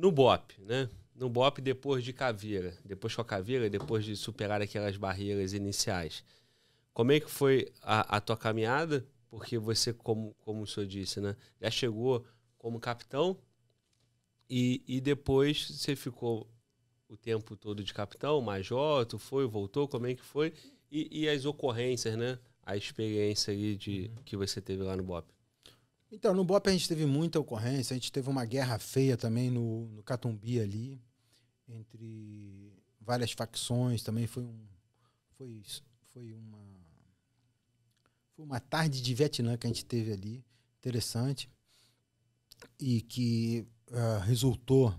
no BOPE, né? No BOPE depois de Caveira, depois com a Caveira, depois de superar aquelas barreiras iniciais. Como é que foi a tua caminhada? Porque você, como o senhor disse, né, já chegou como capitão e depois você ficou o tempo todo de capitão, major, tu foi, voltou, como é que foi? E as ocorrências, né? A experiência aí que você teve lá no BOPE. Então, no BOPE a gente teve muita ocorrência, a gente teve uma guerra feia também no Catumbi ali, entre várias facções também, foi uma tarde de Vietnã que a gente teve ali, interessante, e que resultou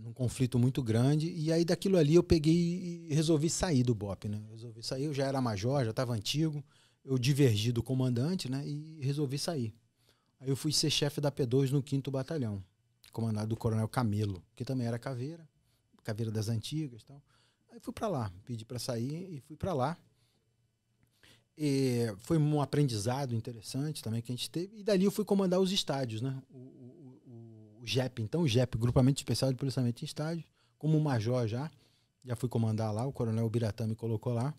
num conflito muito grande, e aí daquilo ali eu peguei e resolvi sair do BOPE, né? Resolvi sair, eu já era major, já estava antigo, eu divergi do comandante, né, e resolvi sair. Aí eu fui ser chefe da P2 no 5º Batalhão, comandado do Coronel Camelo, que também era caveira, caveira das antigas, tal. Aí fui para lá, pedi para sair e fui para lá. E foi um aprendizado interessante também que a gente teve. E dali eu fui comandar os estádios, né? O GEP, então, o GEP, Grupamento Especial de Policiamento em Estádio, como major já fui comandar lá, o Coronel Ubiratã me colocou lá.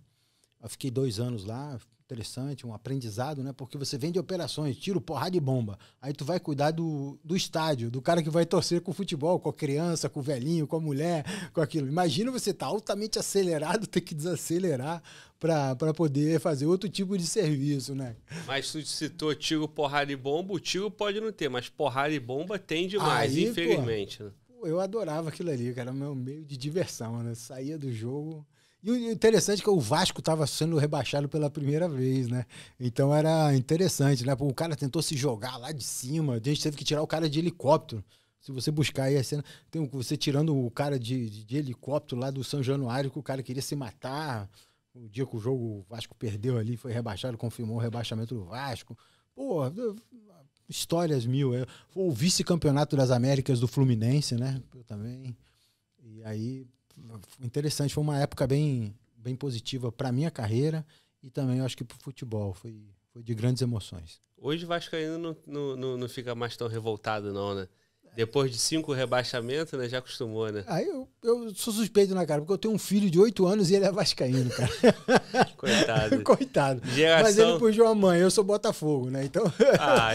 Eu fiquei 2 anos lá, interessante, um aprendizado, né? Porque você vem de operações, tiro, porrada e bomba. Aí tu vai cuidar do estádio, do cara que vai torcer com o futebol, com a criança, com o velhinho, com a mulher, com aquilo. Imagina você tá altamente acelerado, ter que desacelerar para poder fazer outro tipo de serviço, né? Mas tu citou tiro, porrada e bomba, o tiro pode não ter, mas porrada e bomba tem demais, aí, infelizmente. Pô, eu adorava aquilo ali, cara, meu meio de diversão, né? Saía do jogo... E o interessante é que o Vasco estava sendo rebaixado pela primeira vez, né? Então era interessante, né? O cara tentou se jogar lá de cima, a gente teve que tirar o cara de helicóptero. Se você buscar aí a cena, tem você tirando o cara de helicóptero lá do São Januário, que o cara queria se matar. O dia que o jogo o Vasco perdeu ali, foi rebaixado, confirmou o rebaixamento do Vasco. Pô, histórias mil. Foi o vice-campeonato das Américas do Fluminense, né? Eu também. E aí... Interessante, foi uma época bem positiva para minha carreira e também, eu acho que para o futebol. Foi de grandes emoções. Hoje o vascaíno não fica mais tão revoltado, não, né? Depois de 5 rebaixamentos, né, já acostumou, né? Aí eu sou suspeito, né, cara? Porque eu tenho um filho de 8 anos e ele é vascaíno, cara. Coitado. Coitado. Geração... Mas ele puxou a mãe, eu sou Botafogo, né? Então,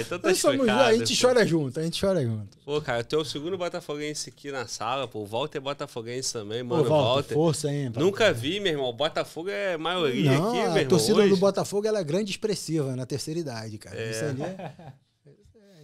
então tá explicado. A gente chora junto, a gente chora junto. Pô, cara, tu é o segundo botafoguense aqui na sala, pô. O Walter é botafoguense também, mano. Pô, Walter, força, hein? Nunca vi, meu irmão. O Botafogo é maioria aqui, meu irmão. A torcida do Botafogo, ela é grande e expressiva na terceira idade, cara. É. Isso ali é...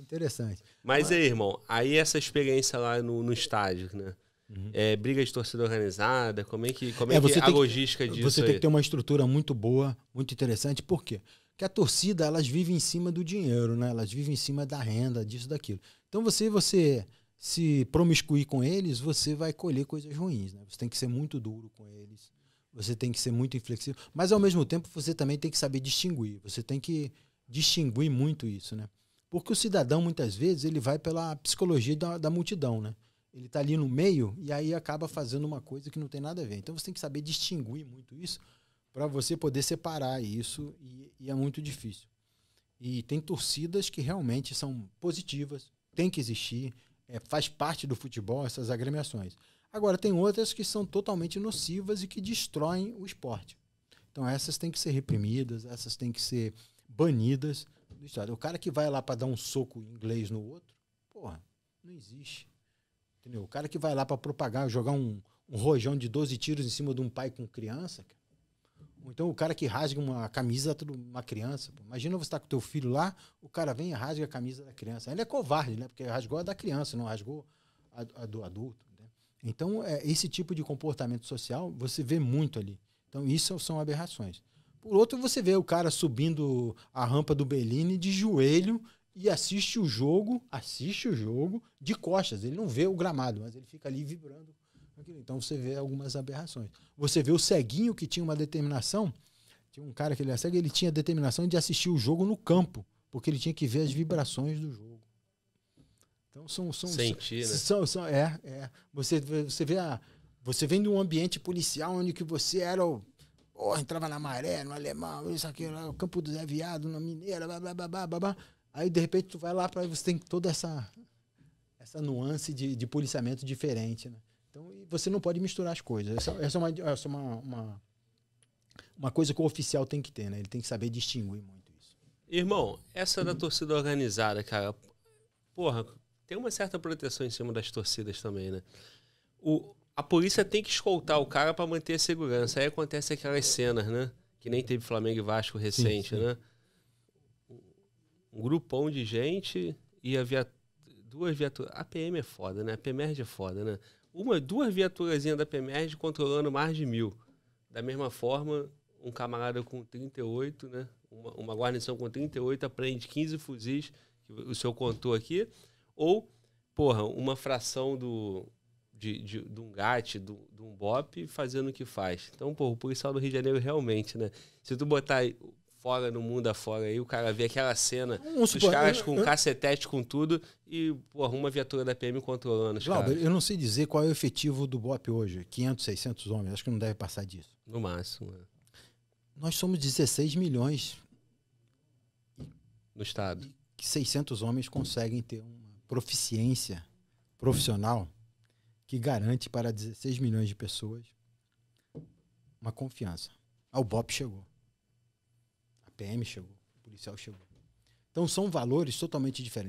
Interessante. Mas aí, irmão, aí essa experiência lá no estádio, né? Uhum. Briga de torcida organizada, como é que a logística disso? Você tem que ter uma estrutura muito boa, muito interessante. Por quê? Porque a torcida, elas vivem em cima do dinheiro, né? Elas vivem em cima da renda, disso, daquilo. Então, você se promiscuir com eles, você vai colher coisas ruins, né? Você tem que ser muito duro com eles, você tem que ser muito inflexível, mas ao mesmo tempo você também tem que saber distinguir. Você tem que distinguir muito isso, né? Porque o cidadão, muitas vezes, ele vai pela psicologia da multidão, né? Ele está ali no meio e aí acaba fazendo uma coisa que não tem nada a ver. Então, você tem que saber distinguir muito isso para você poder separar isso e é muito difícil. E tem torcidas que realmente são positivas, tem que existir, faz parte do futebol essas agremiações. Agora, tem outras que são totalmente nocivas e que destroem o esporte. Então, essas têm que ser reprimidas, essas têm que ser banidas do estado. O cara que vai lá para dar um soco em inglês no outro, porra, não existe. Entendeu? O cara que vai lá para propagar, jogar um rojão de 12 tiros em cima de um pai com criança, cara. Ou então o cara que rasga uma camisa de uma criança. Pô. Imagina você estar com o teu filho lá, o cara vem e rasga a camisa da criança. Ele é covarde, né? Porque rasgou a da criança, não rasgou a do adulto. Né? Então, esse tipo de comportamento social você vê muito ali. Então, isso são aberrações. Por outro, você vê o cara subindo a rampa do Beline de joelho e assiste o jogo de costas. Ele não vê o gramado, mas ele fica ali vibrando. Então você vê algumas aberrações. Você vê o ceguinho que tinha uma determinação, tinha um cara que ele era cego, ele tinha a determinação de assistir o jogo no campo, porque ele tinha que ver as vibrações do jogo. Então são sentir, né? Você vê você vem de um ambiente policial onde que você era o entrava na Maré, no Alemão, isso aqui, no Campo do Zé Viado, na Mineira, blá, blá, blá, blá, blá. Aí, de repente, tu vai lá, você tem toda essa essa nuance de policiamento diferente, né? Então, você não pode misturar as coisas. Essa é uma coisa que o oficial tem que ter, né? Ele tem que saber distinguir muito isso. Irmão, essa da torcida organizada, cara, porra, tem uma certa proteção em cima das torcidas também, né? A polícia tem que escoltar o cara para manter a segurança. Aí acontece aquelas cenas, né? Que nem teve Flamengo e Vasco recente, sim, sim, né? Um grupão de gente e duas viaturas. A PM é foda, né? A PMERG é foda, né? Duas viaturazinhas da PMERG controlando mais de 1000. Da mesma forma, um camarada com 38, né? Uma guarnição com 38 apreende 15 fuzis, que o senhor contou aqui. Ou, porra, uma fração de um GAT, de um BOPE, fazendo o que faz. Então, porra, o policial do Rio de Janeiro realmente, né? Se tu botar fora, no mundo afora, aí o cara vê aquela cena dos caras com cacetete, com tudo, e pô, uma viatura da PM controlando os caras. Eu não sei dizer qual é o efetivo do BOPE hoje, 500, 600 homens, acho que não deve passar disso. No máximo. É. Nós somos 16 milhões no estado. E que 600 homens conseguem ter uma proficiência profissional que garante para 16 milhões de pessoas uma confiança. O BOPE chegou. PM chegou, o policial chegou. Então são valores totalmente diferentes.